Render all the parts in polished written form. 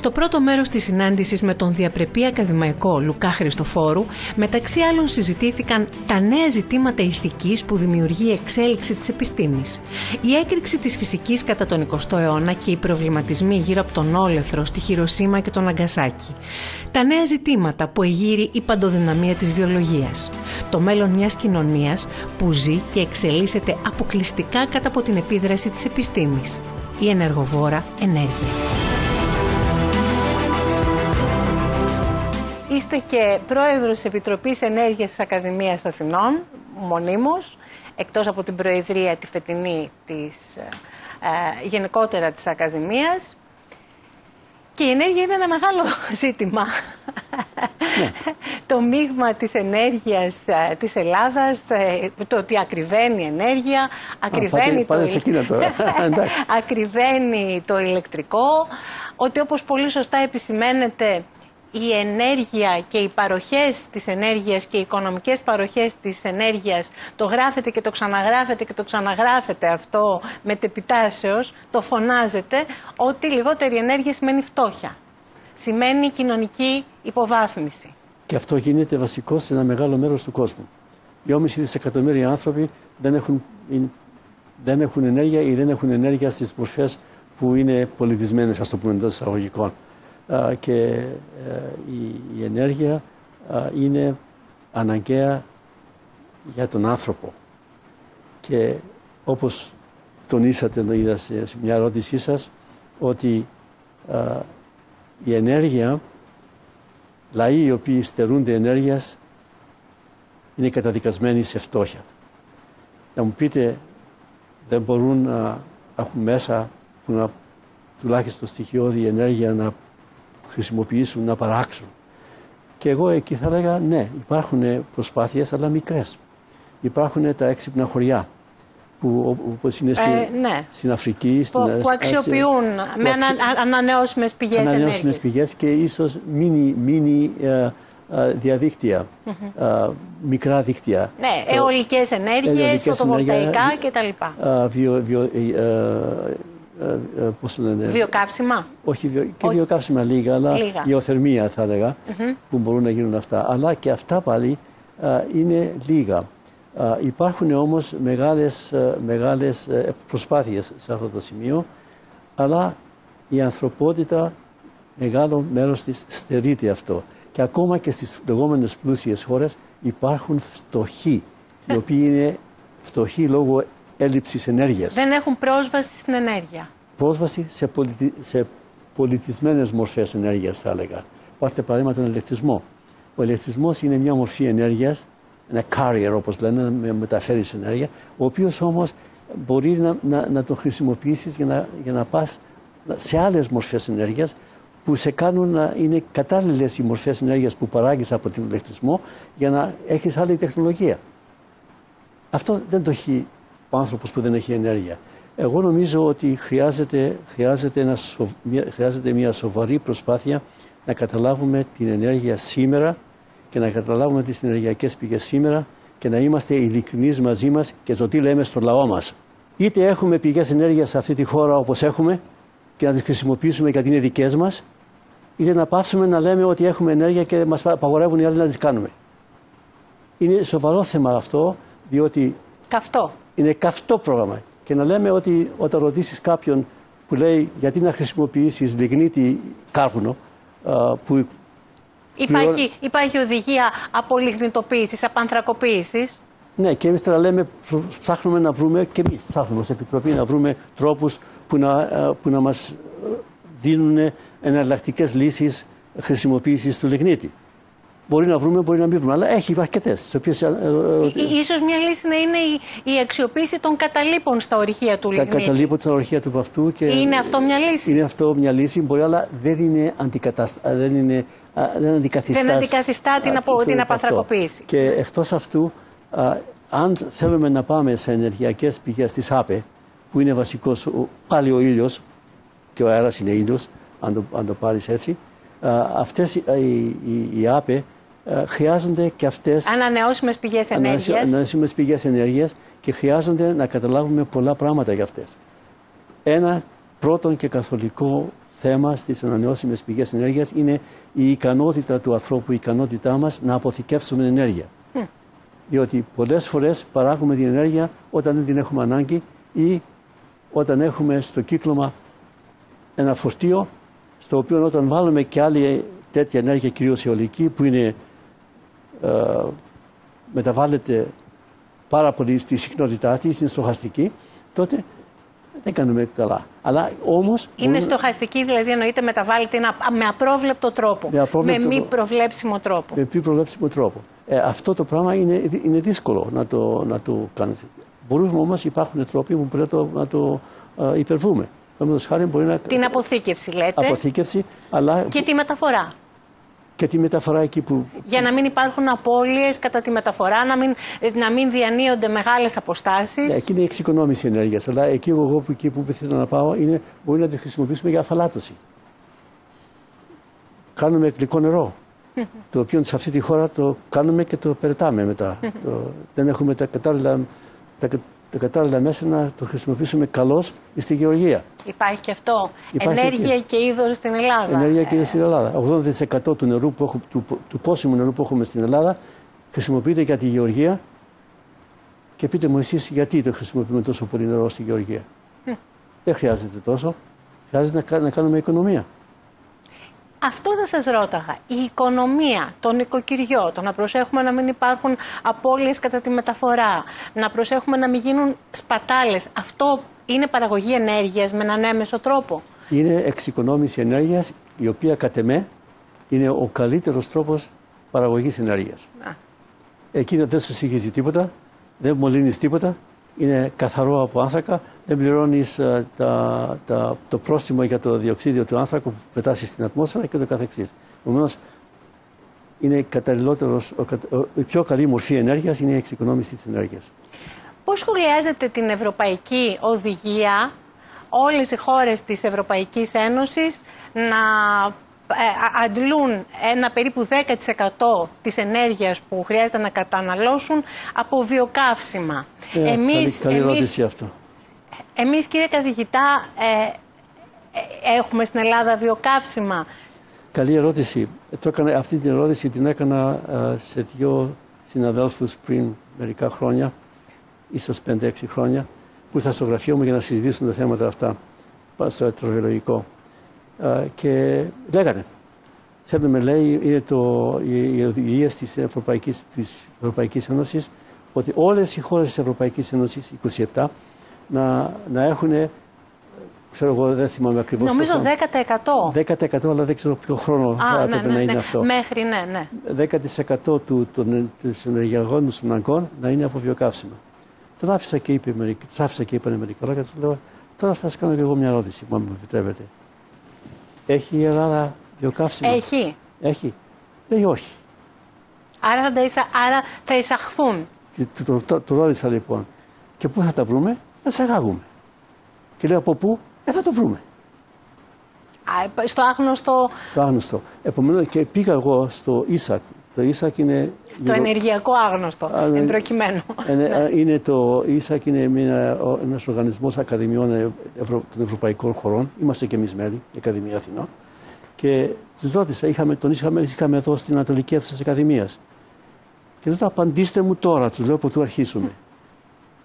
Στο πρώτο μέρος της συνάντησης με τον διαπρεπή ακαδημαϊκό Λουκά Χριστοφόρου, μεταξύ άλλων συζητήθηκαν τα νέα ζητήματα ηθικής που δημιουργεί η εξέλιξη της επιστήμης, η έκρηξη της φυσικής κατά τον 20ο αιώνα και οι προβληματισμοί γύρω από τον Όλεθρο, στη Χιροσίμα και τον Ναγκασάκι, τα νέα ζητήματα που εγείρει η παντοδυναμία της βιολογίας, το μέλλον μιας κοινωνίας που ζει και εξελίσσεται αποκλειστικά κατά από την επίδραση της επιστήμης, η ενεργοβόρα ενέργεια. Είστε και πρόεδρος της Επιτροπής Ενέργειας της Ακαδημίας Αθηνών, μονίμως, εκτός από την προεδρία τη φετινή της, γενικότερα της Ακαδημίας. Και η ενέργεια είναι ένα μεγάλο ζήτημα. Ναι. Το μείγμα της ενέργειας της Ελλάδας, το ότι ακριβένει η ενέργεια, ακριβένει το ηλεκτρικό, ότι όπως πολύ σωστά επισημαίνεται, η ενέργεια και οι παροχές της ενέργειας και οι οικονομικές παροχές της ενέργειας, το γράφετε και το ξαναγράφετε και το ξαναγράφετε αυτό μετεπιτάσεως, το φωνάζετε, ότι λιγότερη ενέργεια σημαίνει φτώχεια, σημαίνει κοινωνική υποβάθμιση. Και αυτό γίνεται βασικό σε ένα μεγάλο μέρος του κόσμου. 2,5 δισεκατομμύρια άνθρωποι δεν έχουν ενέργεια ή δεν έχουν ενέργεια στις μορφές που είναι πολιτισμένες, ας το πούμε εντός εισαγωγικών. Και η ενέργεια είναι αναγκαία για τον άνθρωπο. Και όπως τονίσατε, το είδα σε μια ερώτησή σας, ότι η ενέργεια, λαοί οι οποίοι στερούνται ενέργειας, είναι καταδικασμένοι σε φτώχεια. Να μου πείτε, δεν μπορούν να έχουν μέσα που να, τουλάχιστον στοιχειώδη ενέργεια, να χρησιμοποιήσουν, να παράξουν. Και εγώ εκεί θα έλεγα, ναι, υπάρχουν προσπάθειες, αλλά μικρές. Υπάρχουν τα έξυπνα χωριά, που όπως είναι ναι, στην Αφρική, στην Ασία. Που αξιοποιούν με ανανεώσιμες πηγές ενέργειας. Ανανεώσιμες πηγές και ίσως μίνι διαδίκτυα, μικρά δίκτυα. Ναι, αιωλικές ενέργειες, φωτοβολταϊκά κτλ. Βιοκαύσιμα. Όχι, και βιοκαύσιμα λίγα, αλλά γεωθερμία θα έλεγα, που μπορούν να γίνουν αυτά. Αλλά και αυτά πάλι είναι λίγα. Υπάρχουν όμως μεγάλες προσπάθειες σε αυτό το σημείο, αλλά η ανθρωπότητα, μεγάλο μέρος της, στερείται αυτό. Και ακόμα και στις λεγόμενες πλούσιες χώρες υπάρχουν φτωχοί, οι οποίοι είναι φτωχοί λόγω έλλειψης ενέργειας. Δεν έχουν πρόσβαση στην ενέργεια. Πρόσβαση σε, σε πολιτισμένες μορφές ενέργειας, θα έλεγα. Πάρτε παράδειγμα τον ηλεκτρισμό. Ο ηλεκτρισμός είναι μια μορφή ενέργειας, ένα carrier όπως λένε, να μεταφέρει ενέργεια, ο οποίος όμως μπορεί να τον χρησιμοποιήσεις για να πας σε άλλες μορφές ενέργειας, που σε κάνουν να είναι κατάλληλες οι μορφές ενέργειας που παράγεις από τον ηλεκτρισμό, για να έχεις άλλη τεχνολογία. Αυτό δεν το έχει ο άνθρωπος που δεν έχει ενέργεια. Εγώ νομίζω ότι χρειάζεται μια σοβαρή προσπάθεια να καταλάβουμε την ενέργεια σήμερα και να καταλάβουμε τις ενεργειακές πηγές σήμερα και να είμαστε ειλικρινείς μαζί μας και το τι λέμε στο λαό μας. Είτε έχουμε πηγές ενέργειας σε αυτή τη χώρα όπως έχουμε και να τις χρησιμοποιήσουμε γιατί είναι δικές μας, είτε να πάψουμε να λέμε ότι έχουμε ενέργεια και μας απαγορεύουν οι άλλοι να τις κάνουμε. Είναι σοβαρό θέμα αυτό, διότι είναι καυτό πρόγραμμα. Και να λέμε ότι όταν ρωτήσεις κάποιον που λέει γιατί να χρησιμοποιήσεις λιγνίτη κάρβουνο, που υπάρχει οδηγία από λιγνητοποίησης, από ανθρακοποίησης. Ναι, και εμείς τώρα λέμε, ψάχνουμε να βρούμε, και εμείς ψάχνουμε ως Επιτροπή να βρούμε τρόπους που να μας δίνουν εναλλακτικές λύσεις χρησιμοποίησης του λιγνίτη. Μπορεί να βρούμε, μπορεί να μην βρούμε, αλλά έχει αρκετές. Ίσως μια λύση να είναι η αξιοποίηση των καταλήπων στα ορυχεία του λιγνίτη. Τα καταλήπων στα ορυχεία του παυτού. Και είναι αυτό μια λύση. Είναι αυτό μια λύση, μπορεί, αλλά δεν αντικαθιστά την απανθρακοποίηση. Και εκτός αυτού, αν θέλουμε να πάμε σε ενεργειακές πηγές της ΑΠΕ, που είναι βασικός πάλι ο ήλιος, και ο αέρας είναι ήλιος, αν το πάρεις έτσι, αυτές οι ΑΠΕ χρειάζονται και αυτές ανανεώσιμες πηγές ενέργειας. Ανανεώσιμες πηγές ενέργειας, και χρειάζονται να καταλάβουμε πολλά πράγματα για αυτές. Ένα πρώτον και καθολικό θέμα στις ανανεώσιμες πηγές ενέργειας είναι η ικανότητα του ανθρώπου, η ικανότητά μας να αποθηκεύσουμε ενέργεια. Διότι πολλές φορές παράγουμε την ενέργεια όταν δεν την έχουμε ανάγκη ή όταν έχουμε στο κύκλωμα ένα φορτίο, στο οποίο όταν βάλουμε και άλλη τέτοια ενέργεια, κυρίως αιωλική, που είναι, μεταβάλλεται πάρα πολύ στη συχνότητά της, είναι στοχαστική, τότε δεν κάνουμε καλά. Αλλά όμως... Είναι στοχαστική, δηλαδή εννοείται μεταβάλλεται με απρόβλεπτο τρόπο, με μη προβλέψιμο τρόπο. Αυτό το πράγμα είναι δύσκολο να το κάνεις. Μπορούμε όμως, υπάρχουν τρόποι που πρέπει να το υπερβούμε. Την αποθήκευση λέτε. Αποθήκευση, αλλά... Και τη μεταφορά. Και τη μεταφορά εκεί που... Για να μην υπάρχουν απώλειες κατά τη μεταφορά, να μην διανύονται μεγάλες αποστάσεις. Εκεί είναι η εξοικονόμηση ενέργειας. Αλλά εκεί που θέλω να πάω είναι μπορεί να τη χρησιμοποιήσουμε για αφαλάτωση. Κάνουμε γλυκό νερό. Το οποίο σε αυτή τη χώρα το κάνουμε και το περτάμε μετά. Δεν έχουμε τα κατάλληλα μέσα να το χρησιμοποιήσουμε καλώς στη γεωργία. Υπάρχει και αυτό. Υπάρχει ενέργεια και είδωρ στην Ελλάδα. Ενέργεια και είδωρ στην Ελλάδα. 80% του νερού του πόσιμου νερού που έχουμε στην Ελλάδα χρησιμοποιείται για τη γεωργία. Και πείτε μου εσείς γιατί το χρησιμοποιούμε τόσο πολύ νερό στη γεωργία. Δεν χρειάζεται τόσο. Χρειάζεται να κάνουμε οικονομία. Αυτό θα σας ρώταγα. Η οικονομία, το νοικοκυριό, το να προσέχουμε να μην υπάρχουν απώλειες κατά τη μεταφορά, να προσέχουμε να μην γίνουν σπατάλες. Αυτό είναι παραγωγή ενέργειας με έναν έμεσο τρόπο. Είναι εξοικονόμηση ενέργειας, η οποία κατ' εμέ είναι ο καλύτερος τρόπος παραγωγής ενέργειας. Εκείνο δεν σου συγχύζει τίποτα, δεν μολύνεις τίποτα, είναι καθαρό από άνθρακα, δεν πληρώνεις το πρόστιμο για το διοξίδιο του άνθρακα που πετάσεις στην ατμόσφαιρα και το καθεξής. Επομένως, είναι η πιο καλή μορφή ενέργειας είναι η εξοικονόμηση της ενέργειας. Πώς σχολιάζετε την Ευρωπαϊκή Οδηγία, όλες οι χώρες της Ευρωπαϊκής Ένωσης να αντλούν ένα περίπου 10% της ενέργειας που χρειάζεται να καταναλώσουν από βιοκαύσιμα. Καλή ερώτηση αυτό. Εμείς, κύριε καθηγητά, έχουμε στην Ελλάδα βιοκαύσιμα. Καλή ερώτηση. Αυτή την ερώτηση την έκανα σε δύο συναδέλφους πριν μερικά χρόνια, ίσως 5-6 χρόνια, που ήρθαν στο γραφείο μου για να συζητήσουν τα θέματα αυτά στο αεροβιολογικό. Και λέγανε, θέλουμε, λέει, είναι οι οδηγίες της Ευρωπαϊκής Ένωσης, ότι όλες οι χώρες της Ευρωπαϊκής Ένωσης, 27, να έχουν, ξέρω εγώ, δεν θυμάμαι ακριβώς. Νομίζω 10%. 10%, αλλά δεν ξέρω ποιο χρόνο θα έπρεπε να είναι αυτό. Μέχρι, 10% των ενεργειακών αναγκών να είναι από βιοκαύσιμα. Τον άφησα και είπαν μερικά λόγια, του λέω, τώρα θα σας κάνω και εγώ μια ερώτηση, που αν μου επιτρέπετε. Έχει η Ελλάδα βιοκαύσιμα? Έχει. Λέει όχι. Άρα θα εισαχθούν. Του ρώτησα λοιπόν. Και πού θα τα βρούμε? Να σε αγάγουμε. Και λέει από πού? Θα το βρούμε. Στο άγνωστο. Στο άγνωστο. Επομένως και πήγα εγώ στο ΙΣΑΚ. Το ΙΣΑΚ είναι... Το ενεργειακό άγνωστο, εν προκειμένου. Το ΙΣΑΚ είναι ένας οργανισμός ακαδημιών των ευρωπαϊκών χωρών. Είμαστε και εμείς μέλη, η Ακαδημία Αθηνών. Και τους ρώτησα, είχαμε εδώ στην Ανατολική Αίθουσα της Ακαδημίας. Και τότε απαντήστε μου τώρα, τους λέω που του αρχίσουμε.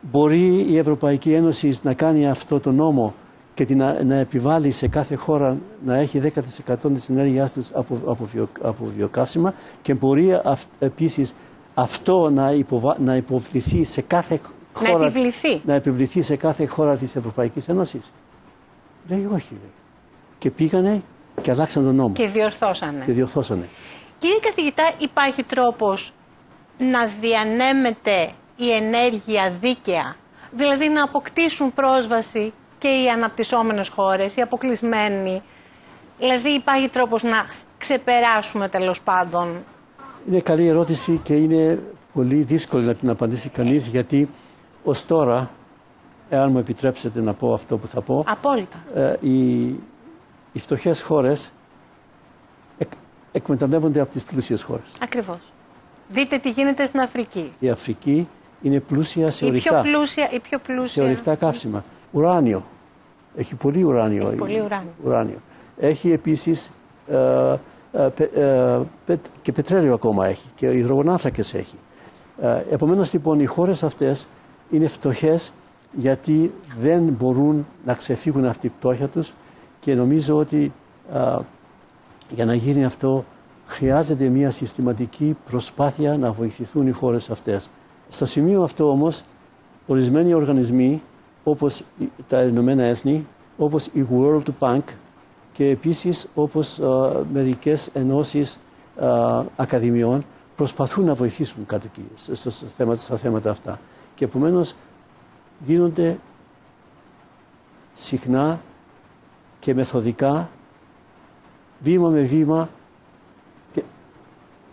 Μπορεί η Ευρωπαϊκή Ένωση να κάνει αυτό το νόμο και να επιβάλλει σε κάθε χώρα να έχει 10% της ενέργειάς τους από βιοκαύσιμα και μπορεί επίσης αυτό να υποβληθεί σε κάθε χώρα... Να επιβληθεί σε κάθε χώρα της Ευρωπαϊκής Ένωσης. Λέει όχι, λέει. Και πήγανε και αλλάξαν τον νόμο. Και διορθώσανε. Κύριε καθηγητά, υπάρχει τρόπος να διανέμεται η ενέργεια δίκαια, δηλαδή να αποκτήσουν πρόσβαση και οι αναπτυσσόμενες χώρες, οι αποκλεισμένοι. Δηλαδή υπάρχει τρόπος να ξεπεράσουμε τέλος πάντων. Είναι καλή ερώτηση και είναι πολύ δύσκολη να την απαντήσει κανείς γιατί ως τώρα, εάν μου επιτρέψετε να πω αυτό που θα πω... Απόλυτα. Οι φτωχές χώρες εκμεταλλεύονται από τις πλούσιες χώρες. Ακριβώς. Δείτε τι γίνεται στην Αφρική. Η Αφρική είναι πλούσια σε ορυκτά καύσιμα. Ουράνιο. Έχει πολύ ουράνιο. Έχει επίσης και πετρέλαιο ακόμα έχει και υδρογονάνθρακες έχει. Επομένως λοιπόν οι χώρες αυτές είναι φτωχές γιατί δεν μπορούν να ξεφύγουν αυτή η πτώχεια τους και νομίζω ότι για να γίνει αυτό χρειάζεται μια συστηματική προσπάθεια να βοηθηθούν οι χώρες αυτές. Στο σημείο αυτό όμως ορισμένοι οργανισμοί όπως τα Ηνωμένα Έθνη, όπως η World Bank και επίσης όπως μερικές ενώσεις ακαδημιών προσπαθούν να βοηθήσουν κάτι στα θέματα αυτά. Και επομένως γίνονται συχνά και μεθοδικά, βήμα με βήμα,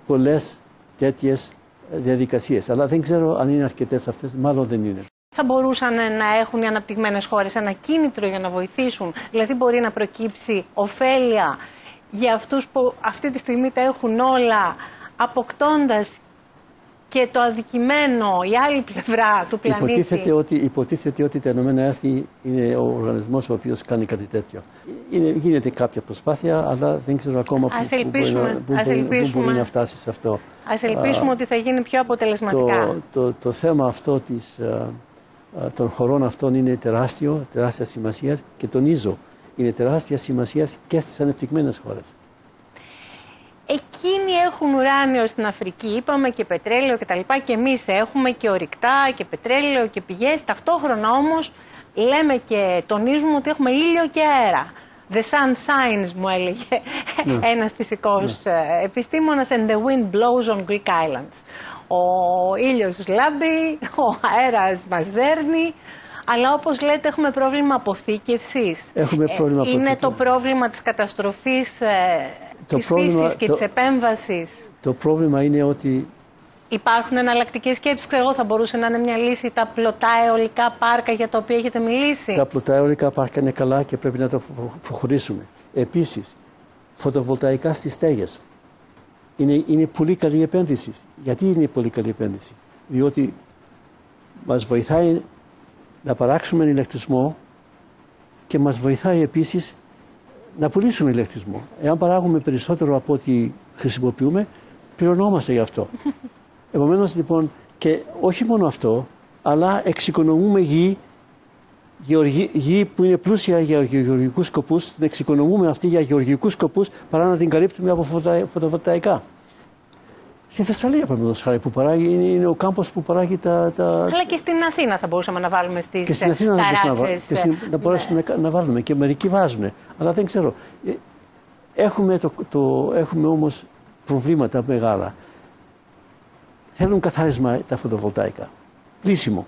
πολλές τέτοιες διαδικασίες. Αλλά δεν ξέρω αν είναι αρκετές αυτές, μάλλον δεν είναι. Θα μπορούσαν να έχουν οι αναπτυγμένες χώρες ένα κίνητρο για να βοηθήσουν, δηλαδή μπορεί να προκύψει ωφέλεια για αυτούς που αυτή τη στιγμή τα έχουν όλα, αποκτώντας και το αδικημένο, η άλλη πλευρά του πλανήτη. Υποτίθεται ότι τα Ηνωμένα Έθνη είναι ο οργανισμός ο οποίος κάνει κάτι τέτοιο. Γίνεται κάποια προσπάθεια, αλλά δεν ξέρω ακόμα πού μπορεί να φτάσει σε αυτό. Ας ελπίσουμε ότι θα γίνει πιο αποτελεσματικά. Το θέμα αυτό των χωρών αυτών είναι τεράστιο, τεράστια σημασία και τονίζω, είναι τεράστια σημασία και στις ανεπτυγμένες χώρες. Εκείνοι έχουν ουράνιο στην Αφρική, είπαμε, και πετρέλαιο κτλ. Και εμείς έχουμε και ορυκτά και πετρέλαιο και πηγές. Ταυτόχρονα όμως λέμε και τονίζουμε ότι έχουμε ήλιο και αέρα. The sun shines, μου έλεγε ένας φυσικός επιστήμονας, and the wind blows on Greek islands. Ο ήλιος λάμπει, ο αέρας μας δέρνει. Αλλά όπως λέτε έχουμε πρόβλημα αποθήκευσης. Έχουμε πρόβλημα αποθήκευσης. Είναι το πρόβλημα της καταστροφής της φύσης και της επέμβασης. Το πρόβλημα είναι ότι... Υπάρχουν εναλλακτικές σκέψεις. Εγώ θα μπορούσε να είναι μια λύση τα πλωτά αιωλικά πάρκα για τα οποία έχετε μιλήσει. Τα πλωτά αιωλικά πάρκα είναι καλά και πρέπει να το προχωρήσουμε. Επίσης, φωτοβολταϊκά στις στέγες. Είναι πολύ καλή επένδυση. Γιατί είναι πολύ καλή επένδυση? Διότι μας βοηθάει να παράξουμε ηλεκτρισμό και μας βοηθάει επίσης να πουλήσουμε ηλεκτρισμό. Εάν παράγουμε περισσότερο από ό,τι χρησιμοποιούμε, πληρωνόμαστε γι' αυτό. Επομένως λοιπόν, και όχι μόνο αυτό, αλλά εξοικονομούμε γη που είναι πλούσια για γεωργικούς σκοπούς, την εξοικονομούμε αυτή για γεωργικούς σκοπούς παρά να την καλύπτουμε από φωτοβολταϊκά. Στη Θεσσαλία, παραδείγματος χάρη, που παράγει, είναι ο κάμπος που παράγει τα... Αλλά και στην Αθήνα θα μπορούσαμε να βάλουμε στις ταράτσες. Και στην Αθήνα να μπορούσαμε να βάλουμε και μερικοί βάζουν. Αλλά δεν ξέρω. Έχουμε όμως προβλήματα μεγάλα. Θέλουν καθάρισμα τα φωτοβολταϊκά. Λύσιμο.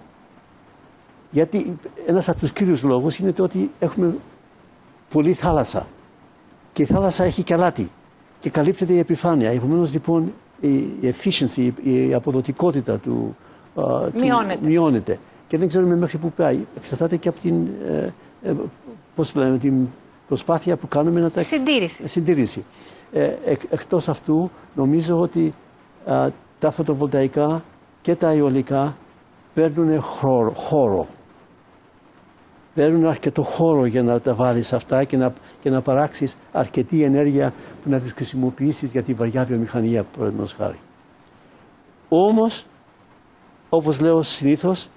Γιατί ένας από τους κύριους λόγους είναι το ότι έχουμε πολλή θάλασσα. Και η θάλασσα έχει και αλάτι. Και καλύπτεται η επιφάνεια. Επομένως λοιπόν... Η efficiency, η αποδοτικότητα του μειώνεται. Και δεν ξέρουμε μέχρι πού πάει. Εξαρτάται και από την, την προσπάθεια που κάνουμε να τα συντήρηση. Εκτός αυτού, νομίζω ότι τα φωτοβολταϊκά και τα αιωλικά παίρνουν χώρο. Παίρνουν αρκετό χώρο για να τα βάλεις αυτά και να παράξεις αρκετή ενέργεια που να τις χρησιμοποιήσεις για τη βαριά βιομηχανία, παραδείγματος χάρη. Όμως, όπως λέω συνήθως,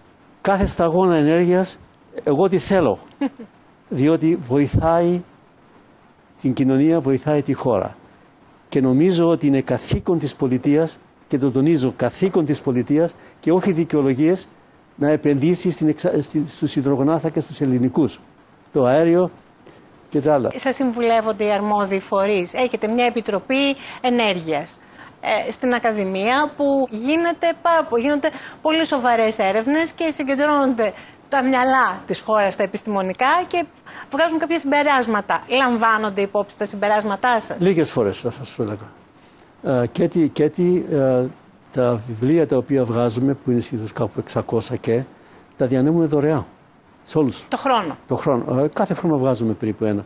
κάθε σταγόνα ενέργειας, εγώ τι θέλω. Διότι βοηθάει την κοινωνία, βοηθάει τη χώρα. Και νομίζω ότι είναι καθήκον της πολιτείας, και το τονίζω, καθήκον της πολιτείας και όχι δικαιολογίες, να επενδύσει στους υδρογονάνθρακες τους ελληνικούς, το αέριο και τα άλλα. Σας συμβουλεύονται οι αρμόδιοι φορείς. Έχετε μια επιτροπή ενέργειας στην Ακαδημία που γίνονται πολύ σοβαρές έρευνες και συγκεντρώνονται τα μυαλά της χώρας, τα επιστημονικά και βγάζουν κάποια συμπεράσματα. Λαμβάνονται υπόψη τα συμπεράσματά σας? Λίγες φορές θα σας έλεγα. Τα βιβλία τα οποία βγάζουμε, που είναι σχεδόν κάπου 600 και, τα διανέμουμε δωρεά σε όλους. Το χρόνο. Κάθε χρόνο βγάζουμε περίπου ένα.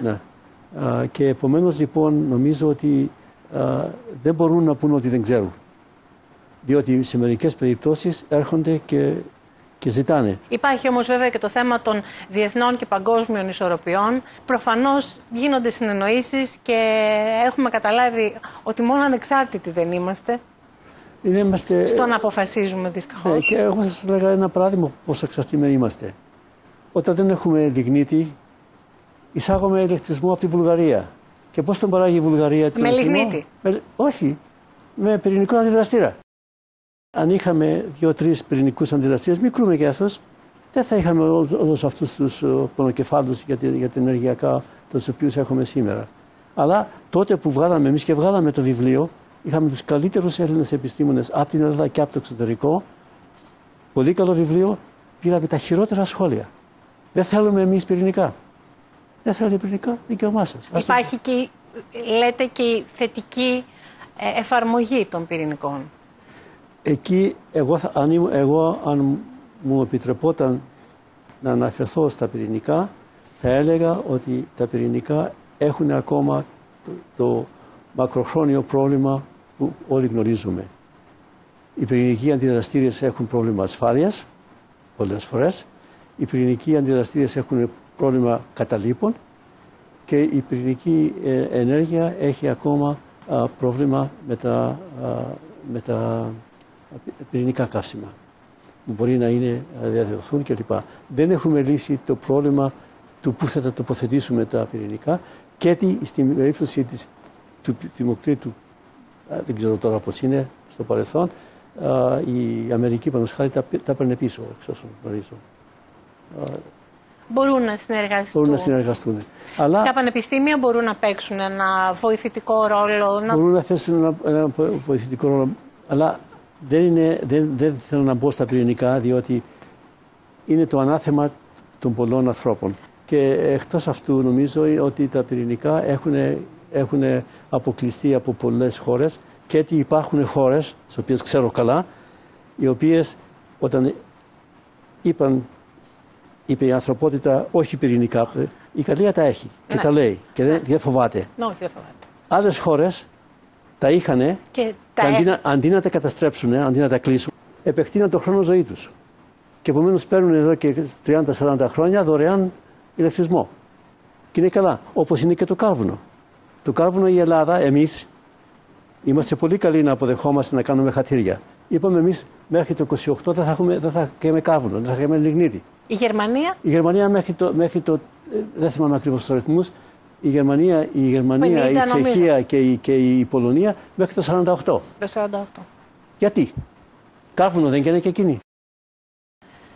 Ναι. Και επομένως λοιπόν νομίζω ότι δεν μπορούν να πούν ότι δεν ξέρουν. Διότι σε μερικές περιπτώσεις έρχονται και και ζητάνε. Υπάρχει όμως βέβαια και το θέμα των διεθνών και παγκόσμιων ισορροπιών. Προφανώς γίνονται συνεννοήσεις και έχουμε καταλάβει ότι μόνο ανεξάρτητοι δεν είμαστε. Είμαστε... στο να αποφασίζουμε δυστυχώς. Ναι, και εγώ σας έλεγα ένα παράδειγμα πόσο εξαρτημένοι είμαστε. Όταν δεν έχουμε λιγνίτη, εισάγουμε ηλεκτρισμό από τη Βουλγαρία. Και πώς τον παράγει η Βουλγαρία? Με λιγνίτη. Όχι, με πυρηνικό αντιδραστήρα. Αν είχαμε 2-3 πυρηνικούς αντιδραστήρες, μικρού μεγέθους, δεν θα είχαμε όλους αυτούς τους πονοκεφάλους για τα ενεργειακά, τους οποίους έχουμε σήμερα. Αλλά τότε που βγάλαμε εμείς και βγάλαμε το βιβλίο, είχαμε τους καλύτερους Έλληνες επιστήμονες από την Ελλάδα και από το εξωτερικό. Πολύ καλό βιβλίο, πήραμε τα χειρότερα σχόλια. Δεν θέλουμε εμείς πυρηνικά. Δεν θέλετε πυρηνικά, δικαίωμά σας. Υπάρχει και, λέτε, και η θετική εφαρμογή των πυρηνικών. Εκεί, αν μου επιτρεπόταν να αναφερθώ στα πυρηνικά, θα έλεγα ότι τα πυρηνικά έχουν ακόμα το μακροχρόνιο πρόβλημα που όλοι γνωρίζουμε. Οι πυρηνικοί αντιδραστήρες έχουν πρόβλημα ασφάλειας, πολλές φορές. Οι πυρηνικοί αντιδραστήρες έχουν πρόβλημα καταλήπων και η πυρηνική ενέργεια έχει ακόμα πρόβλημα με τα πυρηνικά καύσιμα που μπορεί να είναι διαδοθούν κλπ. Δεν έχουμε λύσει το πρόβλημα του πού θα τα τοποθετήσουμε τα πυρηνικά και στην περίπτωση του Δημοκρίτου, δεν ξέρω τώρα πώς είναι στο παρελθόν, η Αμερική πάνω σχάρι τα παίρνει πίσω, εξ όσων γνωρίζω. Μπορούν να συνεργαστούν. Αλλά... τα πανεπιστήμια μπορούν να παίξουν ένα βοηθητικό ρόλο. Μπορούν να θέσουν ένα βοηθητικό ρόλο. Αλλά δεν θέλω να μπω στα πυρηνικά, διότι είναι το ανάθεμα των πολλών ανθρώπων. Και εκτός αυτού νομίζω ότι τα πυρηνικά έχουν αποκλειστεί από πολλές χώρες και ότι υπάρχουν χώρες, τις οποίες ξέρω καλά, οι οποίες όταν είπε η ανθρωπότητα όχι πυρηνικά, η Ιταλία τα έχει και τα λέει και δεν φοβάται. Άλλες χώρες τα είχανε και αντί να τα καταστρέψουν, αντί να τα κλείσουν, επεκτείναν τον χρόνο ζωή τους. Και επομένως παίρνουν εδώ και 30-40 χρόνια δωρεάν ηλεκτρισμό. Και είναι καλά, όπως είναι και το κάρβουνο. Το κάρβουνο η Ελλάδα, εμείς, είμαστε πολύ καλοί να αποδεχόμαστε να κάνουμε χατήρια. Είπαμε εμείς μέχρι το 28 δεν θα καίμε κάρβουνο, δεν θα καίμε λιγνίτη. Η Γερμανία. Η Γερμανία δεν θυμάμαι ακριβώς τους αριθμούς. Η Γερμανία, η Τσεχία και η Πολωνία μέχρι το 48. Γιατί? Κάρβουνο δεν καίνε και εκείνοι.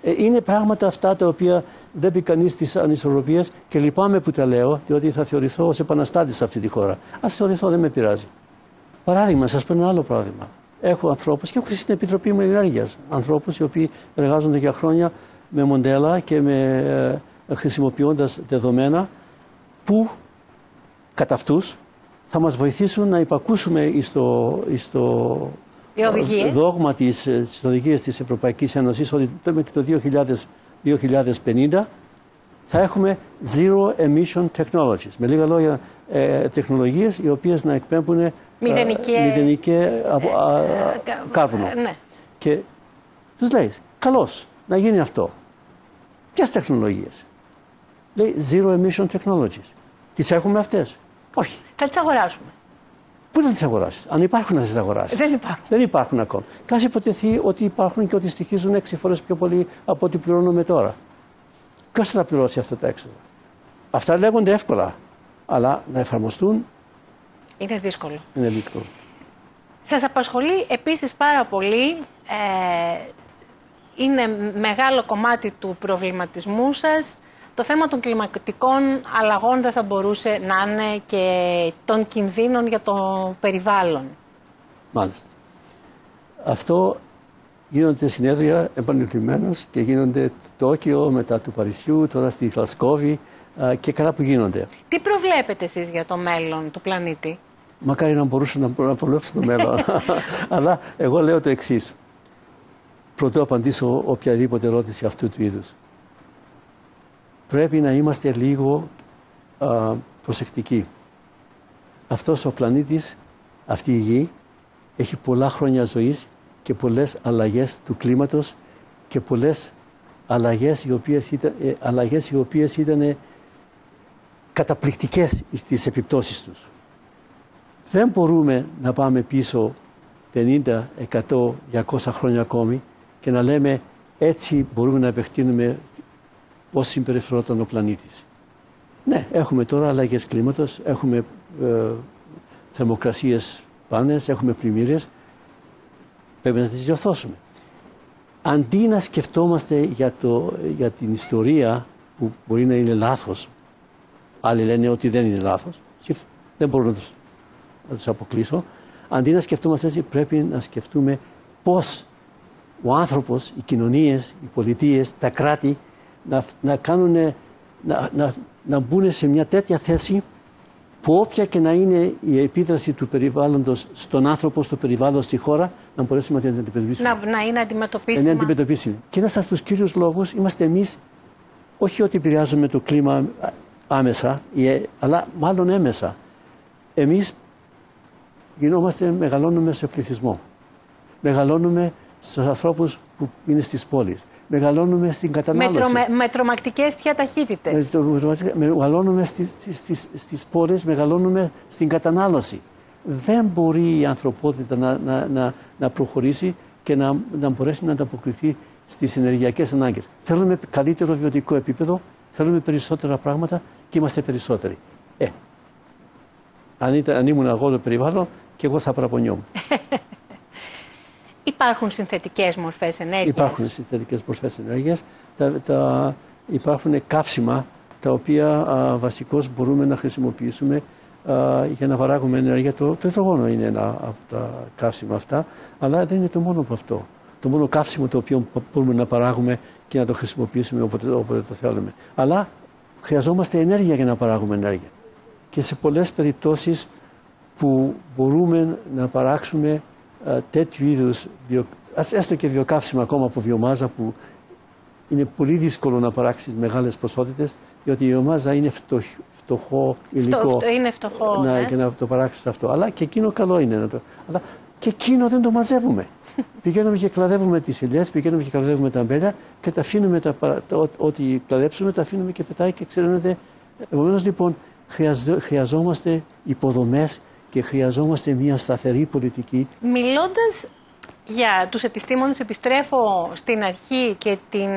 Είναι πράγματα αυτά τα οποία δεν πει κανείς τις ανισορροπίες και λυπάμαι που τα λέω, διότι θα θεωρηθώ ως επαναστάτης σε αυτή τη χώρα. Ας θεωρηθώ, δεν με πειράζει. Παράδειγμα, σας παίρνω άλλο παράδειγμα. Έχω ανθρώπους και έχω στην Επιτροπή μου Ενέργειας. Ανθρώπους οι οποίοι εργάζονται για χρόνια με μοντέλα και χρησιμοποιώντας δεδομένα που κατά αυτούς θα μας βοηθήσουν να υπακούσουμε στο δόγμα της οδηγίας της Ευρωπαϊκής Ένωσης ότι μέχρι το 2050 θα έχουμε zero emission technologies. Με λίγα λόγια, τεχνολογίες οι οποίες να εκπέμπουν μηδενικές κάρβουνο. Ναι. Και τους λέει, καλώς να γίνει αυτό. Ποιες τεχνολογίες? Λέει zero emission technologies. Τις έχουμε αυτές? Όχι. Θα τις αγοράσουμε. Πού να τις αγοράσεις? Αν υπάρχουν να τις αγοράσεις. Δεν υπάρχουν ακόμα. Κάση υποτεθεί ότι υπάρχουν και ότι στοιχίζουν 6 φορές πιο πολύ από ό,τι πληρώνουμε τώρα. Ποιος θα τα πληρώσει αυτά τα έξοδα? Αυτά λέγονται εύκολα. Αλλά να εφαρμοστούν είναι δύσκολο. Σας απασχολεί επίσης πάρα πολύ. Είναι μεγάλο κομμάτι του προβληματισμού σας. Το θέμα των κλιματικών αλλαγών δεν θα μπορούσε να είναι και των κινδύνων για το περιβάλλον. Μάλιστα. Αυτό γίνονται συνέδρια επανειλημμένως και γίνονται το Τόκιο, μετά του Παρισιού, τώρα στη Γλασκόβη και καλά που γίνονται. Τι προβλέπετε εσείς για το μέλλον του πλανήτη? Μακάρι να μπορούσα να προβλέψω το μέλλον. Αλλά εγώ λέω το εξής. Πρωτού απαντήσω οποιαδήποτε ερώτηση αυτού του είδους. Πρέπει να είμαστε λίγο προσεκτικοί. Αυτός ο πλανήτης, αυτή η γη, έχει πολλά χρόνια ζωής και πολλές αλλαγές του κλίματος και πολλές αλλαγές οι οποίες ήταν καταπληκτικές στις επιπτώσεις τους. Δεν μπορούμε να πάμε πίσω 50, 100, 200 χρόνια ακόμη και να λέμε έτσι μπορούμε να επεκτείνουμε πώς συμπεριφερόταν ο πλανήτης. Ναι, έχουμε τώρα αλλαγές κλίματος, έχουμε θερμοκρασίες πάνες, έχουμε πλημμύρες. Πρέπει να τις διορθώσουμε. Αντί να σκεφτόμαστε για την ιστορία που μπορεί να είναι λάθος, άλλοι λένε ότι δεν είναι λάθος, δεν μπορώ να τους αποκλείσω. Αντί να σκεφτόμαστε έτσι, πρέπει να σκεφτούμε πώς ο άνθρωπος, οι κοινωνίες, οι πολιτείες, τα κράτη να μπουν σε μια τέτοια θέση που όποια και να είναι η επίδραση του περιβάλλοντος στον άνθρωπο, στο περιβάλλον, στη χώρα, να μπορέσουμε να την αντιμετωπίσουμε. Να είναι αντιμετωπίσιμα. Να είναι αντιμετωπίσιμα. Και ένας από τους κύριους λόγους είμαστε εμείς, όχι ότι επηρεάζουμε το κλίμα άμεσα, αλλά μάλλον έμεσα. Εμείς μεγαλώνουμε σε πληθυσμό. Μεγαλώνουμε στους ανθρώπους που είναι στις πόλεις. Μεγαλώνουμε στην κατανάλωση. Με τρομακτικές πια ταχύτητες. Μεγαλώνουμε στις πόλεις, μεγαλώνουμε στην κατανάλωση. Δεν μπορεί η ανθρωπότητα να προχωρήσει και να μπορέσει να ανταποκριθεί στις ενεργειακές ανάγκες. Θέλουμε καλύτερο βιωτικό επίπεδο, θέλουμε περισσότερα πράγματα και είμαστε περισσότεροι. Αν ήμουν εγώ το περιβάλλον, και εγώ θα παραπονιόμουν. Υπάρχουν συνθετικές μορφές ενέργειας. Υπάρχουν συνθετικές μορφές ενέργειας. Υπάρχουν καύσιμα τα οποία βασικώς μπορούμε να χρησιμοποιήσουμε για να παράγουμε ενέργεια. Το υδρογόνο είναι ένα από τα καύσιμα αυτά, αλλά δεν είναι το μόνο από αυτό. Το μόνο καύσιμο το οποίο μπορούμε να παράγουμε και να το χρησιμοποιήσουμε όποτε το θέλουμε. Αλλά χρειαζόμαστε ενέργεια για να παράγουμε ενέργεια. Και σε πολλές περιπτώσεις που μπορούμε να παράξουμε τέτοιου είδους, έστω και βιοκαύσιμα ακόμα από βιομάζα, που είναι πολύ δύσκολο να παράξεις μεγάλες ποσότητες, διότι η βιομάζα είναι φτωχό υλικό και να το παράξεις αυτό. Αλλά και εκείνο καλό είναι. Αλλά και εκείνο δεν το μαζεύουμε. Πηγαίνουμε και κλαδεύουμε τις ελιές, πηγαίνουμε και κλαδεύουμε τα αμπέλια και τα αφήνουμε, ό,τι κλαδέψουμε, τα αφήνουμε και πετάει και ξεραίνεται. Επομένως, λοιπόν, χρειαζόμαστε υποδομές και χρειαζόμαστε μια σταθερή πολιτική. Μιλώντας για τους επιστήμονες, επιστρέφω στην αρχή και την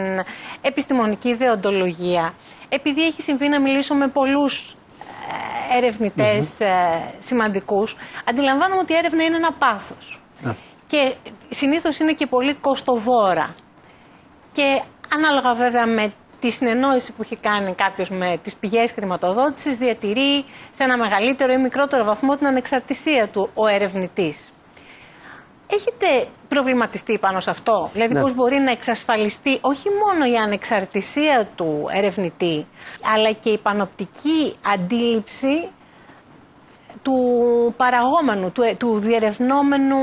επιστημονική δεοντολογία. Επειδή έχει συμβεί να μιλήσω με πολλούς ερευνητές σημαντικούς, αντιλαμβάνομαι ότι η έρευνα είναι ένα πάθος. Και συνήθως είναι και πολύ κοστοβόρα. Και ανάλογα βέβαια με τη συνεννόηση που έχει κάνει κάποιος με τις πηγές χρηματοδότησης διατηρεί σε ένα μεγαλύτερο ή μικρότερο βαθμό την ανεξαρτησία του ο ερευνητής. Έχετε προβληματιστεί πάνω σε αυτό, δηλαδή πώς μπορεί να εξασφαλιστεί όχι μόνο η ανεξαρτησία του ερευνητή, αλλά και η πανοπτική αντίληψη του παραγόμενου, του διερευνόμενου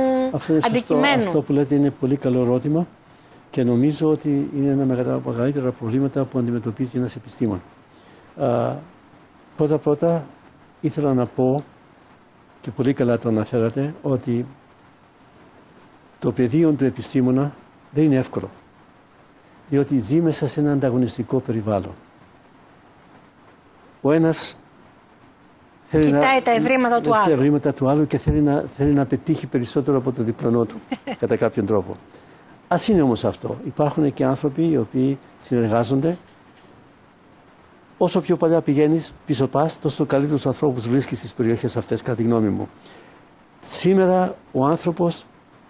αντικειμένου. Αυτό που λέτε είναι πολύ καλό ερώτημα. Και νομίζω ότι είναι ένα από τα μεγαλύτερα προβλήματα που αντιμετωπίζει ένας επιστήμον. Πρώτα-πρώτα ήθελα να πω, και πολύ καλά το αναφέρατε, ότι το πεδίο του επιστήμονα δεν είναι εύκολο. Διότι ζει μέσα σε ένα ανταγωνιστικό περιβάλλον. Ο ένας θέλει τα ευρήματα του άλλου και θέλει να πετύχει περισσότερο από το διπλανό του, κατά κάποιον τρόπο. Ας είναι όμως αυτό. Υπάρχουν και άνθρωποι οι οποίοι συνεργάζονται. Όσο πιο παλιά πηγαίνεις, πίσω πας, τόσο καλύτερους ανθρώπους βρίσκεις στις περιοχές αυτές, κατά τη γνώμη μου. Σήμερα ο άνθρωπος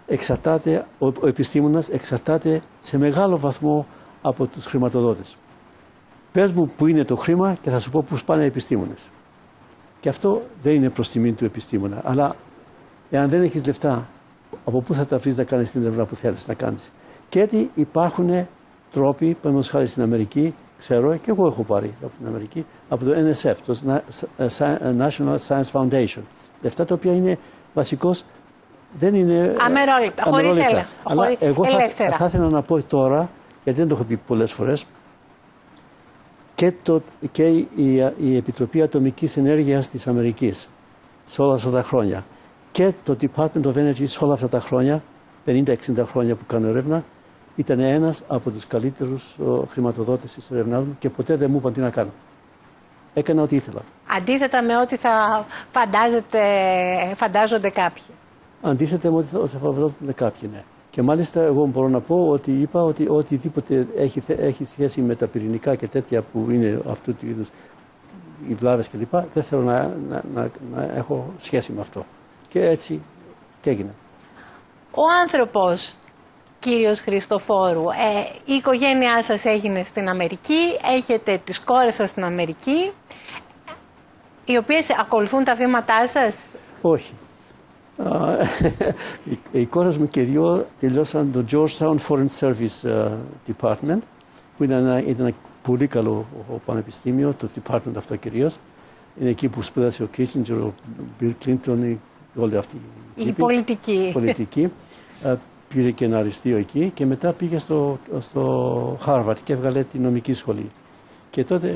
εξαρτάται, ο επιστήμονας εξαρτάται σε μεγάλο βαθμό από τους χρηματοδότες. Πες μου που είναι το χρήμα και θα σου πω που πάνε οι επιστήμονες. Και αυτό δεν είναι προς τιμή του επιστήμονα. Αλλά εάν δεν έχεις λεφτά, από πού θα τα αφήσεις να κάνεις την ερευνά που θέλεις να κάνεις. Και έτσι υπάρχουν τρόποι, παραδείγματος χάρη στην Αμερική, ξέρω και εγώ έχω πάρει από την Αμερική, από το NSF, το National Science Foundation. Αυτά τα οποία είναι βασικώς δεν είναι αμερόληπτα, χωρίς έλεγχο. Αλλά εγώ θα ήθελα να πω τώρα, γιατί δεν το έχω πει πολλές φορές, και η Επιτροπή Ατομικής Ενέργειας της Αμερικής σε όλα αυτά τα χρόνια, και το Department of Energy σε όλα αυτά τα χρόνια, 50-60 χρόνια που κάνω έρευνα, ήταν ένας από τους καλύτερους χρηματοδότες της ερευνάς μου και ποτέ δεν μου είπαν τι να κάνω. Έκανα ό,τι ήθελα. Αντίθετα με ό,τι θα φαντάζονται κάποιοι. Αντίθετα με ό,τι θα φαντάζονται κάποιοι, ναι. Και μάλιστα εγώ μπορώ να πω ότι είπα ότι οτιδήποτε έχει σχέση με τα πυρηνικά και τέτοια που είναι αυτού του είδους οι βλάβες κλπ. Δεν θέλω να έχω σχέση με αυτό. Και έτσι και έγινε. Ο άνθρωπος, κύριος Χριστοφόρου, η οικογένειά σας έγινε στην Αμερική, έχετε τις κόρες σας στην Αμερική, οι οποίες ακολουθούν τα βήματά σας. Όχι. Οι κόρες μου και δυο τελειώσαν το Georgetown Foreign Service Department, που ήταν ένα πολύ καλό πανεπιστήμιο, το department αυτό κυρίως. Είναι εκεί που σπούδασε ο Κίσιντζερ, ο Μπιλ Κλίντον, όλοι αυτοί οι πολιτικοί. Πήρε και ένα αριστείο εκεί και μετά πήγε στο Χάρβαρντ και έβγαλε τη νομική σχολή.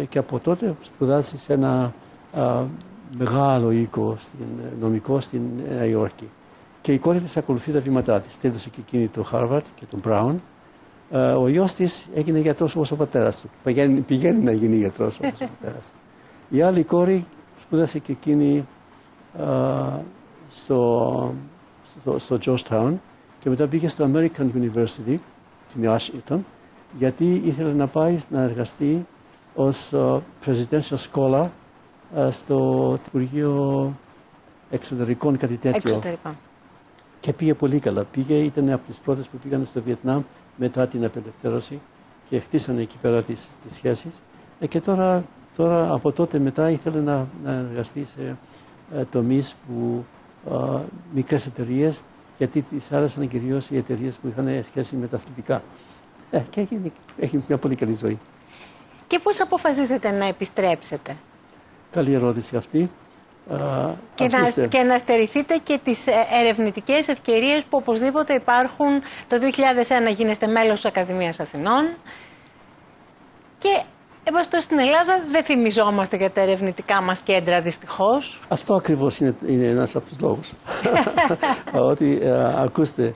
Και από τότε σπουδάζει σε ένα μεγάλο οίκο νομικό στην Νέα Υόρκη. Και η κόρη της ακολουθεί τα βήματά της. Τέλειωσε και εκείνη το Χάρβαρντ και τον Μπράουν. Ο γιος της έγινε γιατρός όπως ο πατέρας του. Πηγαίνει να γίνει γιατρός όπως ο πατέρας του. Η άλλη κόρη σπούδασε και εκείνη στο Georgetown και μετά πήγε στο American University, στην Washington, γιατί ήθελε να πάει να εργαστεί ως presidential scholar στο Υπουργείο Εξωτερικών, κάτι τέτοιο. Εξωτερικών. Και πήγε πολύ καλά. Ήταν από τις πρώτες που πήγαν στο Βιετνάμ μετά την απελευθέρωση και χτίσανε εκεί πέρα τις σχέσεις. Και τώρα από τότε μετά ήθελε να εργαστεί σε τομείς που μικρές εταιρείες, γιατί τις άρεσαν κυρίως οι εταιρείες που είχαν σχέση με τα αθλητικά. Και έχει μια πολύ καλή ζωή. Και πώς αποφασίζετε να επιστρέψετε? Καλή ερώτηση αυτή. Και να στερηθείτε και τις ερευνητικές ευκαιρίες που οπωσδήποτε υπάρχουν. Το 2001 γίνεστε μέλος της Ακαδημίας Αθηνών. Και εμπαστώ στην Ελλάδα δεν φημιζόμαστε για τα ερευνητικά μας κέντρα, δυστυχώς. Αυτό ακριβώς είναι ένας από τους λόγους. Ότι, ακούστε,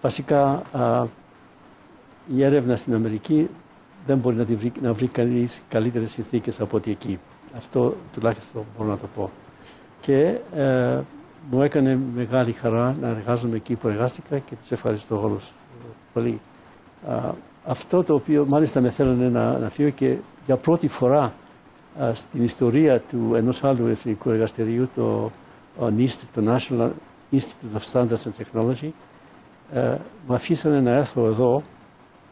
βασικά η έρευνα στην Αμερική δεν μπορεί να βρει κανείς καλύτερες συνθήκες από ό,τι εκεί. Αυτό τουλάχιστον μπορώ να το πω. Και μου έκανε μεγάλη χαρά να εργάζομαι εκεί που εργάστηκα και τους ευχαριστώ όλους πολύ. Αυτό το οποίο μάλιστα με θέλανε να φύγω και για πρώτη φορά στην ιστορία του ενός άλλου εθνικού εργαστηρίου, το NIST, το National Institute of Standards and Technology, μου αφήσανε να έρθω εδώ,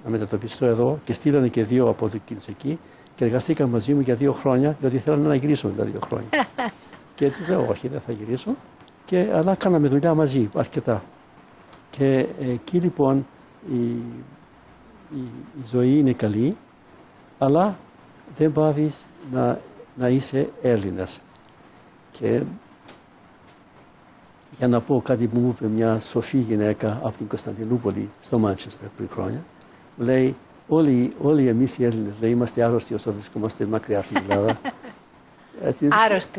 να μετατοπιστώ εδώ και στείλανε και δύο από εκείνους εκεί και εργαστήκαν μαζί μου για 2 χρόνια, γιατί θέλανε να γυρίσω για 2 χρόνια. Και του λέω όχι, δεν θα γυρίσω, αλλά κάναμε δουλειά μαζί αρκετά. Και εκεί λοιπόν η ζωή είναι καλή, αλλά δεν πάβεις να είσαι Έλληνας. Και για να πω κάτι που μου είπε μια σοφή γυναίκα από την Κωνσταντινούπολη στο Μάντσεστερ πριν χρόνια, λέει όλοι εμείς οι Έλληνες είμαστε άρρωστοι όσο βρισκόμαστε μακριά από την Ελλάδα.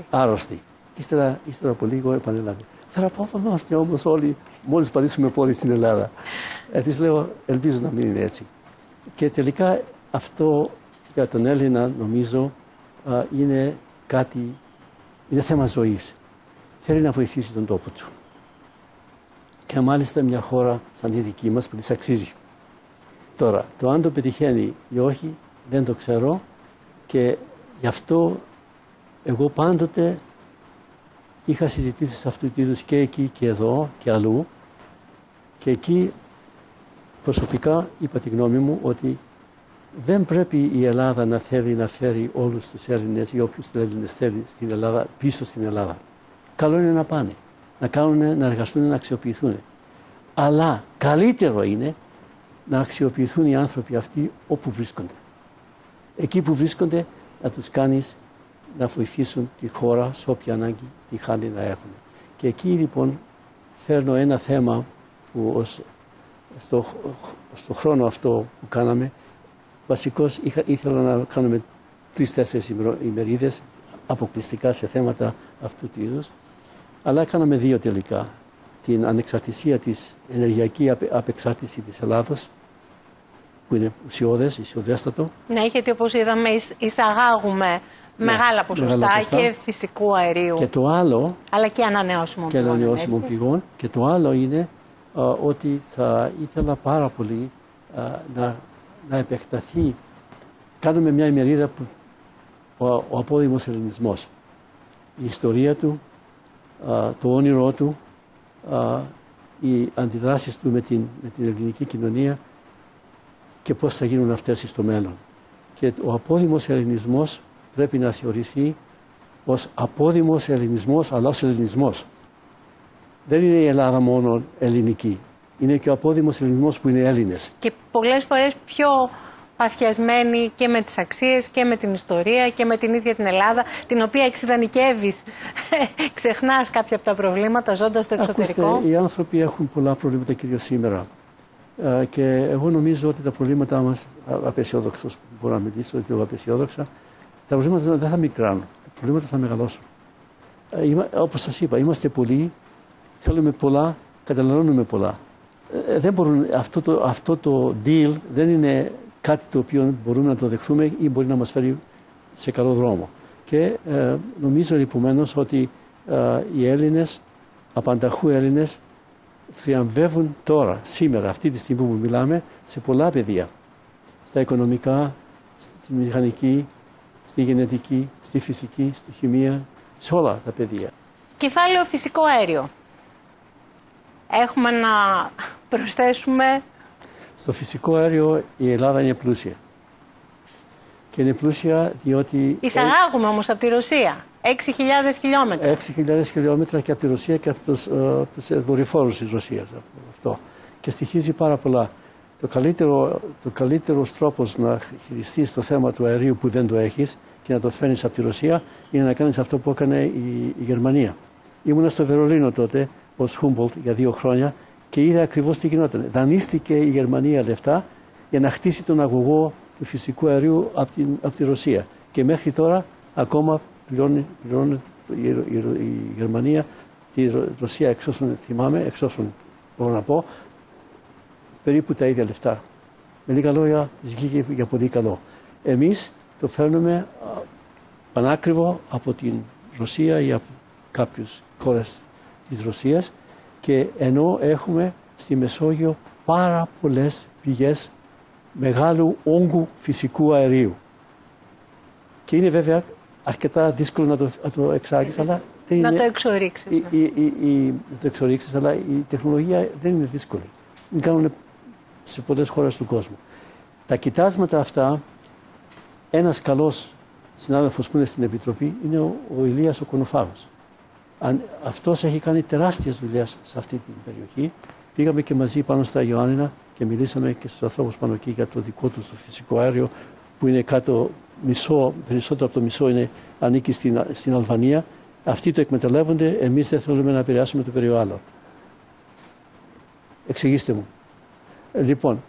Άρρωστοι. Ύστερα από λίγο επανέλαβε. Θεραπευόμαστε όμως όλοι μόλις πατήσουμε πόδι στην Ελλάδα. Της λέω ελπίζω να μην είναι έτσι. Και τελικά αυτό για τον Έλληνα νομίζω είναι θέμα ζωής. Θέλει να βοηθήσει τον τόπο του. Και μάλιστα μια χώρα σαν τη δική μας που της αξίζει. Τώρα, το αν το πετυχαίνει ή όχι δεν το ξέρω και γι' αυτό εγώ πάντοτε είχα συζητήσεις αυτού του είδους και εκεί και εδώ και αλλού και εκεί προσωπικά είπα τη γνώμη μου ότι δεν πρέπει η Ελλάδα να θέλει να φέρει όλους τους Έλληνες ή όποιους Έλληνες θέλει στην Ελλάδα, πίσω στην Ελλάδα. Καλό είναι να πάνε, να εργαστούν, να αξιοποιηθούν. Αλλά καλύτερο είναι να αξιοποιηθούν οι άνθρωποι αυτοί όπου βρίσκονται. Εκεί που βρίσκονται να τους κάνεις να βοηθήσουν τη χώρα σε όποια ανάγκη τη χάνει να έχουν. Και εκεί λοιπόν φέρνω ένα θέμα που στο χρόνο αυτό που κάναμε, βασικώς ήθελα να κάνουμε 3-4 ημερίδες αποκλειστικά σε θέματα αυτού του είδους, αλλά κάναμε 2 τελικά. την ανεξαρτησία της, ενεργειακή απεξάρτηση της Ελλάδος, που είναι ουσιώδες, ουσιωδέστατο. Ναι, γιατί όπως είδαμε εισαγάγουμε μεγάλα ποσοστά και φυσικού αερίου, και το άλλο, αλλά και ανανεώσιμων πηγών. Και το άλλο είναι ότι θα ήθελα πάρα πολύ να επεκταθεί. Κάνουμε μια ημερίδα που ο απόδημος ελληνισμός, η ιστορία του, το όνειρό του, οι αντιδράσεις του με την ελληνική κοινωνία και πώς θα γίνουν αυτές στο μέλλον. Και ο απόδημος ελληνισμός πρέπει να θεωρηθεί ως απόδημος ελληνισμός, αλλά ως ελληνισμός. Δεν είναι η Ελλάδα μόνο ελληνική. Είναι και ο απόδημος ελληνισμός που είναι Έλληνες. Και πολλές φορές πιο παθιασμένοι και με τις αξίες και με την ιστορία και με την ίδια την Ελλάδα, την οποία εξιδανικεύεις, ξεχνάς κάποια από τα προβλήματα ζώντας στο εξωτερικό. Ακούστε, οι άνθρωποι έχουν πολλά προβλήματα κυρίως σήμερα. Και εγώ νομίζω ότι τα προβλήματά μας, απεσιόδοξος μπορώ να μιλήσω, ότι εγώ απεσιόδοξα, τα προβλήματα δεν θα μικράνουν, τα προβλήματα θα μεγαλώσουν. Όπως σας είπα, είμαστε πολλοί, θέλουμε πολλά, καταναλώνουμε πολλά. Δεν μπορούν, αυτό το deal δεν είναι κάτι το οποίο μπορούμε να το δεχθούμε ή μπορεί να μας φέρει σε καλό δρόμο. Και νομίζω επομένως ότι οι Έλληνες, απανταχού Έλληνες, θριαμβεύουν τώρα, σήμερα, αυτή τη στιγμή που μιλάμε, σε πολλά πεδία. Στα οικονομικά, στη μηχανική, στη γενετική, στη φυσική, στη χημεία, σε όλα τα πεδία. Κεφάλαιο φυσικό αέριο. Έχουμε να προσθέσουμε... Στο φυσικό αέριο η Ελλάδα είναι πλούσια. Και είναι πλούσια διότι... Εισαγάγουμε όμως από τη Ρωσία. 6.000 χιλιόμετρα. 6.000 χιλιόμετρα και από τη Ρωσία και από τους δορυφόρους της Ρωσίας. Αυτό. Και στοιχίζει πάρα πολλά. Το καλύτερος τρόπος να χειριστείς το θέμα του αερίου που δεν το έχεις και να το φέρνεις από τη Ρωσία είναι να κάνεις αυτό που έκανε η Γερμανία. Ήμουνα στο Βερολίνο τότε ως Χούμπολτ για 2 χρόνια και είδα ακριβώς τι γινόταν. Δανείστηκε η Γερμανία λεφτά για να χτίσει τον αγωγό του φυσικού αερίου από τη Ρωσία. Και μέχρι τώρα ακόμα πληρώνει η Γερμανία τη Ρωσία, εξ όσων θυμάμαι, εξ όσων μπορώ να πω, περίπου τα ίδια λεφτά. Με λίγα λόγια, της βγήκε για πολύ καλό. Εμείς το φέρνουμε πανάκριβο από την Ρωσία ή από κάποιες χώρες της Ρωσίας και ενώ έχουμε στη Μεσόγειο πάρα πολλές πηγές μεγάλου όγκου φυσικού αερίου. Και είναι βέβαια αρκετά δύσκολο να το εξάγεις, αλλά δεν είναι... Να το εξορίξεις. Να το εξορίξεις, αλλά η τεχνολογία δεν είναι δύσκολη. Την κάνουν σε πολλές χώρες του κόσμου. Τα κοιτάσματα αυτά, ένας καλός συνάδελφος που είναι στην Επιτροπή είναι ο Ηλίας Οικονοφάβος. Αυτός έχει κάνει τεράστιες δουλειές σε αυτή την περιοχή. Πήγαμε και μαζί πάνω στα Ιωάννινα και μιλήσαμε και στους ανθρώπους πάνω εκεί για το δικό τους το φυσικό αέριο που είναι κάτω μισό, περισσότερο από το μισό είναι, ανήκει στην Αλβανία. Αυτοί το εκμεταλλεύονται, εμείς δεν θέλουμε να επηρεάσουμε το περιβάλλον. Εξηγήστε μου. Λοιπόν,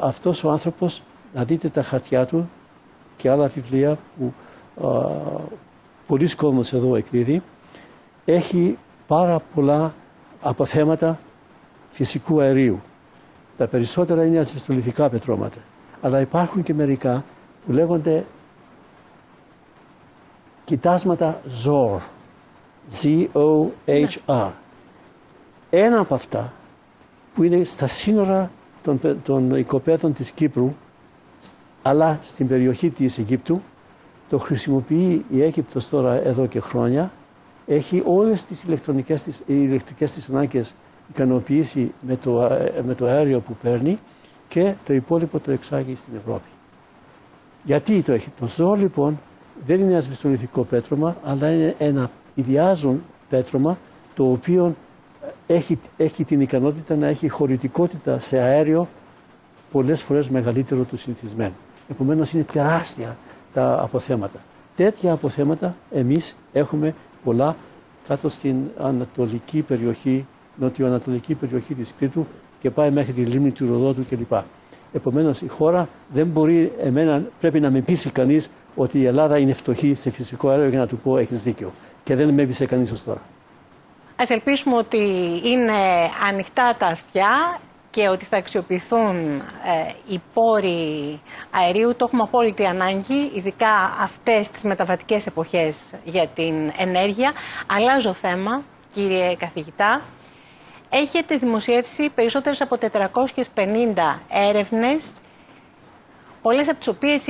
αυτός ο άνθρωπος, να δείτε τα χαρτιά του και άλλα βιβλία που πολλοί κόσμος εδώ εκδίδει, έχει πάρα πολλά αποθέματα φυσικού αερίου. Τα περισσότερα είναι ασβεστολιθικά πετρώματα, αλλά υπάρχουν και μερικά που λέγονται κοιτάσματα ZOR, Z-O-H-R. Ένα από αυτά που είναι στα σύνορα των οικοπαίδων της Κύπρου, αλλά στην περιοχή της Αιγύπτου, το χρησιμοποιεί η Αίγυπτος τώρα εδώ και χρόνια, έχει όλες τις ηλεκτρικές της ανάγκες ικανοποιήσει με το αέριο που παίρνει και το υπόλοιπο το εξάγει στην Ευρώπη. Γιατί το έχει. Το ζώο λοιπόν δεν είναι ασβεστολιθικό πέτρωμα, αλλά είναι ένα ιδιάζον πέτρωμα το οποίο έχει την ικανότητα να έχει χωρητικότητα σε αέριο πολλές φορές μεγαλύτερο του συνηθισμένου. Επομένως είναι τεράστια τα αποθέματα. Τέτοια αποθέματα εμείς έχουμε πολλά κάτω στην ανατολική περιοχή, νοτιοανατολική περιοχή της Κρήτου και πάει μέχρι τη λίμνη του Ροδότου κλπ. Επομένως η χώρα δεν μπορεί, πρέπει να με πείσει κανείς ότι η Ελλάδα είναι φτωχή σε φυσικό αέριο για να του πω έχεις δίκιο. Και δεν με έπεισε κανείς ως τώρα. Ας ελπίσουμε ότι είναι ανοιχτά τα αυτιά και ότι θα αξιοποιηθούν οι πόροι αερίου. Το έχουμε απόλυτη ανάγκη, ειδικά αυτές τις μεταβατικές εποχές για την ενέργεια. Αλλάζω θέμα, κύριε καθηγητά. Έχετε δημοσιεύσει περισσότερες από 450 έρευνες, πολλές από τις οποίες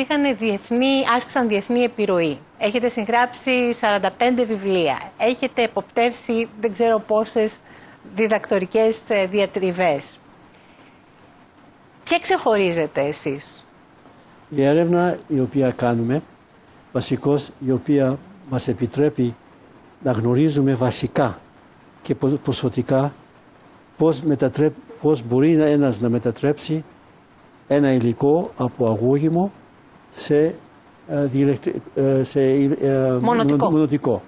άσκησαν διεθνή επιρροή. Έχετε συγγράψει 45 βιβλία. Έχετε εποπτεύσει δεν ξέρω πόσες διδακτορικές διατριβές. Ποια ξεχωρίζετε εσείς? Η έρευνα η οποία κάνουμε, βασικώς η οποία μας επιτρέπει να γνωρίζουμε βασικά και ποσοτικά πώς μπορεί ένας να μετατρέψει ένα υλικό από αγώγιμο σε μονοτικό.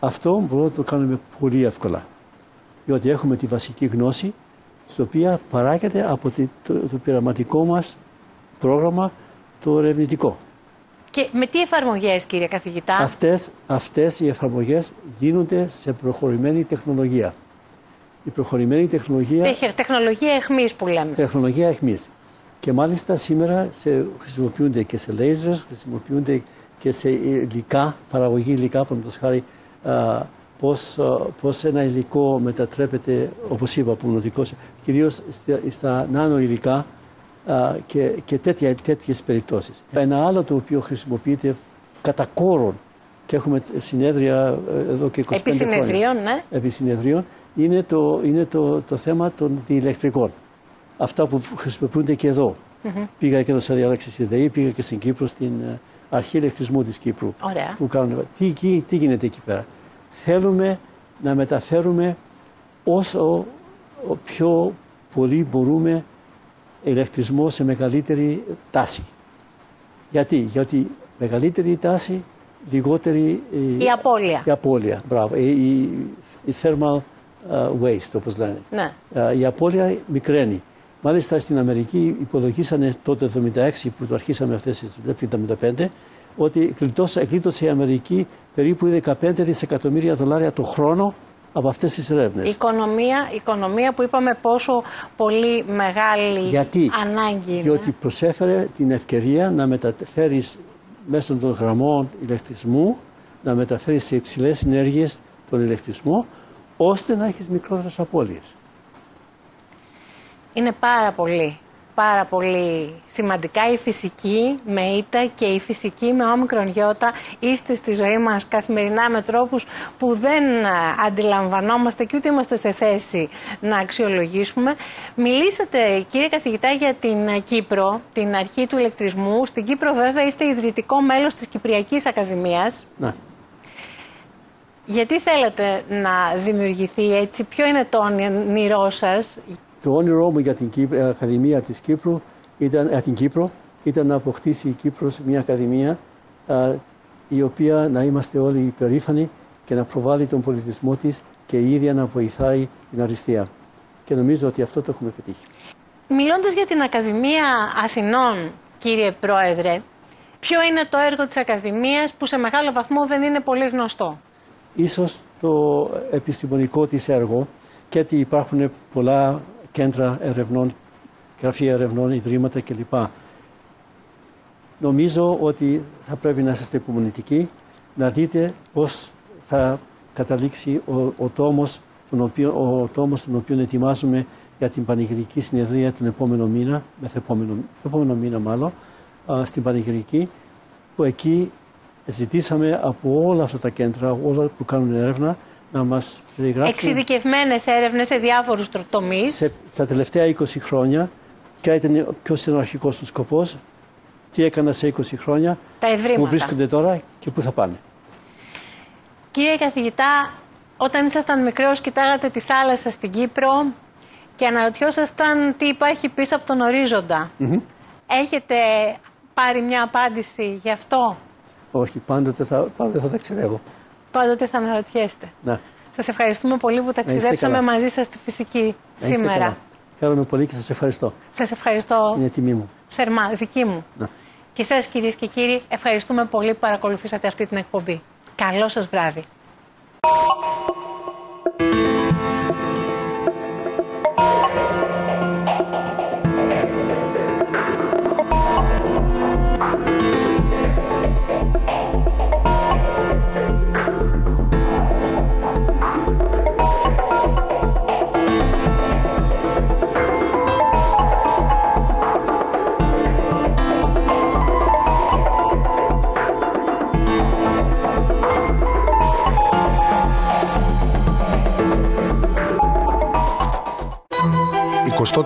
Αυτό μπορούμε να το κάνουμε πολύ εύκολα, διότι έχουμε τη βασική γνώση, η οποία παράγεται από το πειραματικό μας πρόγραμμα, το ερευνητικό. Και με τι εφαρμογές, κύριε καθηγητά? Αυτές οι εφαρμογές γίνονται σε προχωρημένη τεχνολογία. Η προχωρημένη τεχνολογία... Τεχνολογία αιχμής που λέμε. Τεχνολογία αιχμής. Και μάλιστα σήμερα χρησιμοποιούνται και σε λέιζερς, χρησιμοποιούνται και σε υλικά, παραγωγή υλικά, παραδείγματος χάρη, πώς ένα υλικό μετατρέπεται, όπως είπα, από μονοτικό, κυρίως στα νάνο υλικά και τέτοιες περιπτώσεις. Ένα άλλο το οποίο χρησιμοποιείται κατά κόρον, και έχουμε συνέδρια εδώ και 25 χρόνια, είναι το θέμα των διηλεκτρικών. Αυτά που χρησιμοποιούνται και εδώ. Πήγα και εδώ σε διάλεξη στη ΔΕΗ, πήγα και στην Κύπρο, στην αρχή ηλεκτρισμού της Κύπρου. Που κάνουν, τι γίνεται εκεί πέρα? Θέλουμε να μεταφέρουμε όσο πιο πολύ μπορούμε ηλεκτρισμό σε μεγαλύτερη τάση. Γιατί μεγαλύτερη τάση, λιγότερη η απώλεια. Μπράβο. Η thermal waste, όπως λένε. Ναι. Η απώλεια μικραίνει. Μάλιστα στην Αμερική υπολογίσανε τότε, 76 που το αρχίσαμε αυτές τις 75, ότι εκλείτωσε η Αμερική περίπου 15 δισεκατομμύρια δολάρια το χρόνο από αυτές τις ερεύνες. Η οικονομία που είπαμε πόσο πολύ μεγάλη ανάγκη είναι. Διότι προσέφερε την ευκαιρία να μεταφέρεις μέσω των γραμμών ηλεκτρισμού, να μεταφέρεις σε υψηλές ενέργειες τον ηλεκτρισμό, ώστε να έχεις μικρότερες απώλειες. Είναι πάρα πολύ σημαντικά η φυσική με ΙΤΑ και η φυσική με όμικρον γιώτα. Είστε στη ζωή μας καθημερινά με τρόπους που δεν αντιλαμβανόμαστε και ούτε είμαστε σε θέση να αξιολογήσουμε. Μιλήσατε, κύριε καθηγητά, για την Κύπρο, την αρχή του ηλεκτρισμού. Στην Κύπρο βέβαια είστε ιδρυτικό μέλος της Κυπριακής Ακαδημίας. Ναι. Γιατί θέλετε να δημιουργηθεί έτσι? Ποιο είναι το όνειρό σας? Το όνειρό μου για την Ακαδημία της Κύπρου ήταν να αποκτήσει η Κύπρος μια Ακαδημία η οποία να είμαστε όλοι υπερήφανοι και να προβάλλει τον πολιτισμό της και η ίδια να βοηθάει την αριστεία. Και νομίζω ότι αυτό το έχουμε πετύχει. Μιλώντας για την Ακαδημία Αθηνών, κύριε Πρόεδρε, ποιο είναι το έργο της Ακαδημίας που σε μεγάλο βαθμό δεν είναι πολύ γνωστό? Ίσως το επιστημονικό της έργο, και ότι υπάρχουν πολλά κέντρα ερευνών, γραφεία ερευνών, ιδρύματα κλπ. Νομίζω ότι θα πρέπει να είστε υπομονητικοί, να δείτε πώς θα καταλήξει ο τόμος τον οποίο ετοιμάζουμε για την πανηγυρική συνεδρία τον επόμενο μήνα, μεθεπόμενο μήνα μάλλον, στην πανηγυρική, που εκεί ζητήσαμε από όλα αυτά τα κέντρα, όλα που κάνουν έρευνα, να μας περιγράψουν εξειδικευμένες έρευνες σε διάφορους τομείς. Τα τελευταία 20 χρόνια, ποιος ήταν ο αρχικός του σκοπός, τι έκανα σε 20 χρόνια, τα ευρήματα που βρίσκονται τώρα και πού θα πάνε. Κύριε καθηγητά, όταν ήσασταν μικρός, κοιτάγατε τη θάλασσα στην Κύπρο και αναρωτιόσασταν τι υπάρχει πίσω από τον ορίζοντα. Έχετε πάρει μια απάντηση γι' αυτό? Όχι, πάντοτε θα ταξιδεύω. Πάντοτε θα αναρωτιέστε. Ναι. Σας ευχαριστούμε πολύ που ταξιδέψαμε μαζί σας στη φυσική σήμερα. Χαίρομαι πολύ και σας ευχαριστώ. Σας ευχαριστώ. Είναι τιμή μου. Θερμά, δική μου. Ναι. Και σας, κυρίες και κύριοι, ευχαριστούμε πολύ που παρακολουθήσατε αυτή την εκπομπή. Καλό σας βράδυ. στο